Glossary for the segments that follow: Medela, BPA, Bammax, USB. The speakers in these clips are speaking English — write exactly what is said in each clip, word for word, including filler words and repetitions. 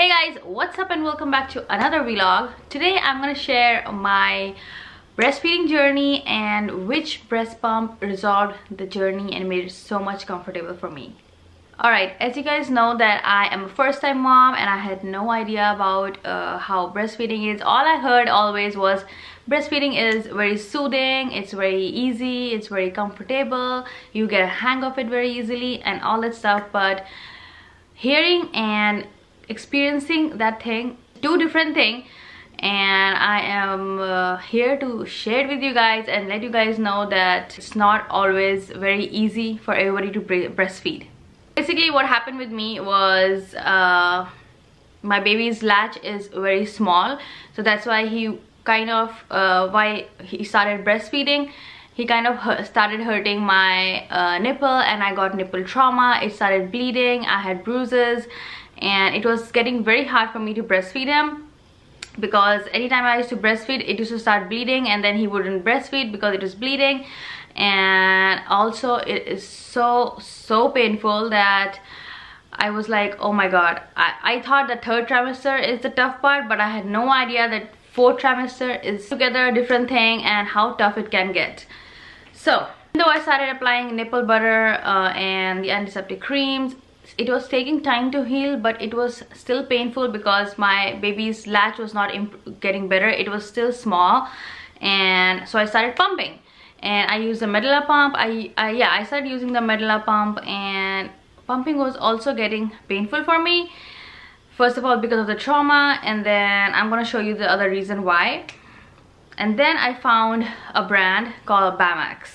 Hey guys, what's up and welcome back to another vlog. Today I'm gonna share my breastfeeding journey and which breast pump resolved the journey and made it so much comfortable for me. Alright, as you guys know that I am a first time mom and I had no idea about uh, how breastfeeding is. All I heard always was breastfeeding is very soothing, it's very easy, it's very comfortable, you get a hang of it very easily and all that stuff, but hearing and experiencing that thing, two different thing, and I am uh, here to share it with you guys and let you guys know that it's not always very easy for everybody to breastfeed. Basically what happened with me was uh, my baby's latch is very small, so that's why he kind of uh, why he started breastfeeding. He kind of started hurting my uh, nipple and I got nipple trauma. It started bleeding, I had bruises, and it was getting very hard for me to breastfeed him, because anytime I used to breastfeed it used to start bleeding, and then he wouldn't breastfeed because it was bleeding. And also it is so so painful that I was like, oh my god, I, I thought the third trimester is the tough part, but I had no idea that fourth trimester is together a different thing and how tough it can get. So though I started applying nipple butter uh, and the antiseptic creams, it was taking time to heal, but it was still painful because my baby's latch was not getting better. It was still small, and so I started pumping, and I used the Medela pump. I, I yeah I started using the Medela pump, and pumping was also getting painful for me, first of all because of the trauma, and then I'm gonna show you the other reason why. And then I found a brand called Bammax.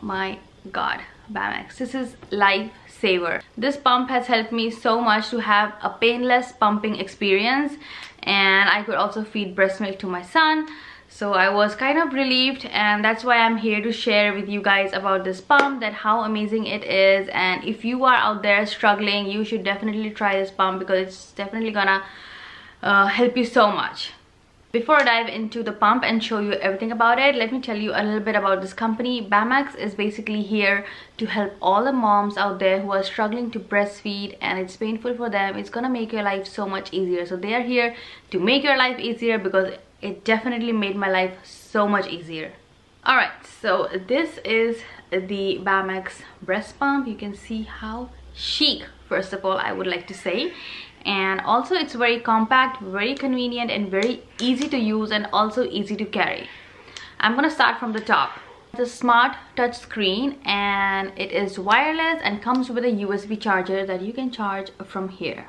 My god, Bammax, this is lifesaver. This pump has helped me so much to have a painless pumping experience, and I could also feed breast milk to my son, so I was kind of relieved. And that's why I'm here to share with you guys about this pump, that how amazing it is, and if you are out there struggling, you should definitely try this pump because it's definitely gonna uh, help you so much. Before I dive into the pump and show you everything about it, let me tell you a little bit about this company. Bammax is basically here to help all the moms out there who are struggling to breastfeed and it's painful for them. It's gonna make your life so much easier. So they are here to make your life easier because it definitely made my life so much easier. Alright, so this is the Bammax breast pump. You can see how chic, first of all, I would like to say. And also it's very compact, very convenient, and very easy to use, and also easy to carry. I'm gonna start from the top. It's a smart touch screen and it is wireless and comes with a U S B charger that you can charge from here.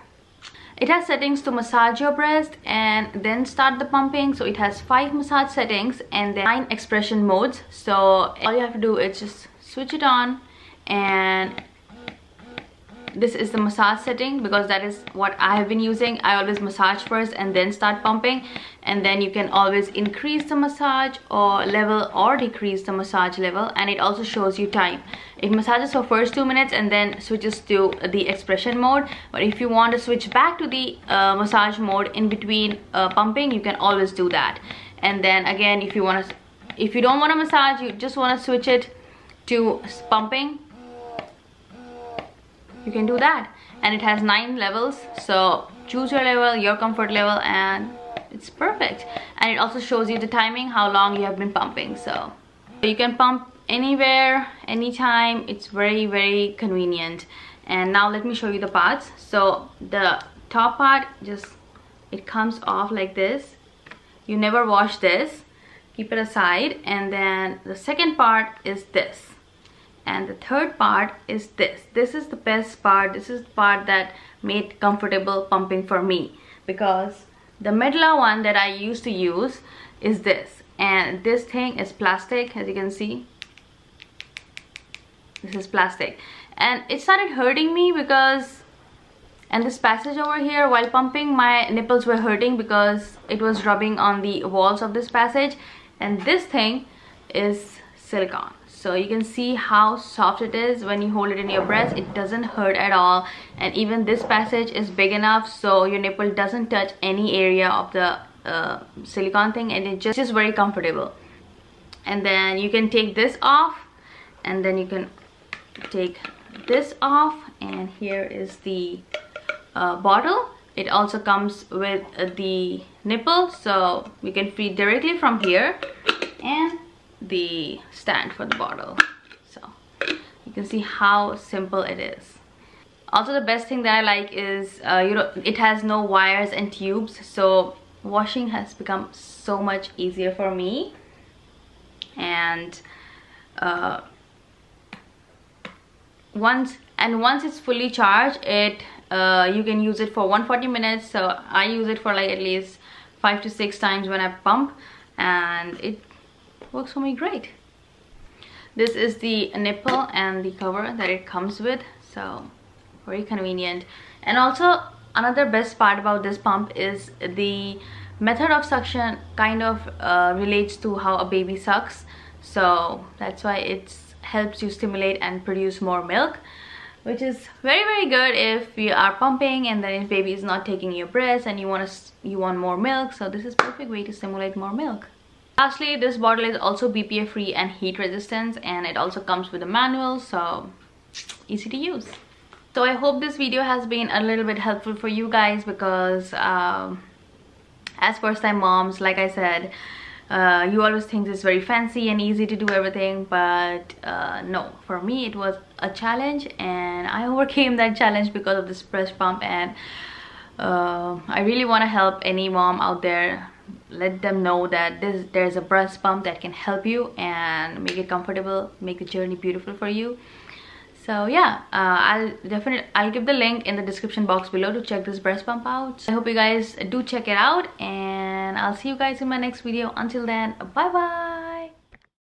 It has settings to massage your breast and then start the pumping. So it has five massage settings and then nine expression modes. So all you have to do is just switch it on, and this is the massage setting because that is what I have been using. I always massage first and then start pumping, and then you can always increase the massage or level or decrease the massage level, and it also shows you time. It massages for first two minutes and then switches to the expression mode, but if you want to switch back to the uh, massage mode in between uh, pumping, you can always do that. And then again, if you want to, if you don't want to massage, you just want to switch it to pumping, you can do that. And it has nine levels, so choose your level, your comfort level, and it's perfect. And it also shows you the timing, how long you have been pumping. So you can pump anywhere, anytime. It's very very convenient. And now let me show you the parts. So the top part, just it comes off like this. You never wash this, keep it aside. And then the second part is this, and the third part is this. This is the best part. This is the part that made comfortable pumping for me, because the Medela one that I used to use is this, and this thing is plastic. As you can see, this is plastic, and it started hurting me because, and this passage over here, while pumping my nipples were hurting because it was rubbing on the walls of this passage. And this thing is silicone, so you can see how soft it is. When you hold it in your breast, it doesn't hurt at all. And even this passage is big enough so your nipple doesn't touch any area of the uh, silicone thing, and it just is very comfortable. And then you can take this off, and then you can take this off, and here is the uh, bottle. It also comes with the nipple, so you can feed directly from here, and the stand for the bottle. So you can see how simple it is. Also, the best thing that I like is uh, you know, it has no wires and tubes, so washing has become so much easier for me. And uh, once and once it's fully charged, it uh, you can use it for one hundred forty minutes. So I use it for like at least five to six times when I pump, and it works for me great. This is the nipple and the cover that it comes with, so very convenient. And also, another best part about this pump is the method of suction kind of uh, relates to how a baby sucks, so that's why it helps you stimulate and produce more milk, which is very very good if you are pumping and then if baby is not taking your breast and you want to you want more milk. So this is perfect way to stimulate more milk. Lastly, this bottle is also B P A free and heat resistance, and it also comes with a manual, so easy to use. So I hope this video has been a little bit helpful for you guys, because um, as first time moms, like I said, uh, you always think this is very fancy and easy to do everything, but uh, no, for me it was a challenge, and I overcame that challenge because of this breast pump. And uh, I really want to help any mom out there, let them know that this, there's a breast pump that can help you and make it comfortable, make the journey beautiful for you. So yeah, uh, I'll definitely I'll give the link in the description box below to check this breast pump out. I hope you guys do check it out, and I'll see you guys in my next video. Until then, bye bye.